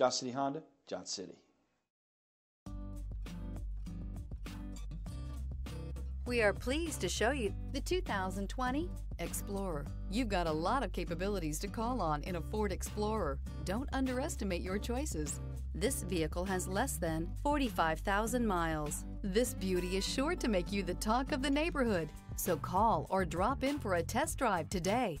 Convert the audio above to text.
Johnson City Honda, Johnson City. We are pleased to show you the 2020 Explorer. You've got a lot of capabilities to call on in a Ford Explorer. Don't underestimate your choices. This vehicle has less than 45,000 miles. This beauty is sure to make you the talk of the neighborhood. So call or drop in for a test drive today.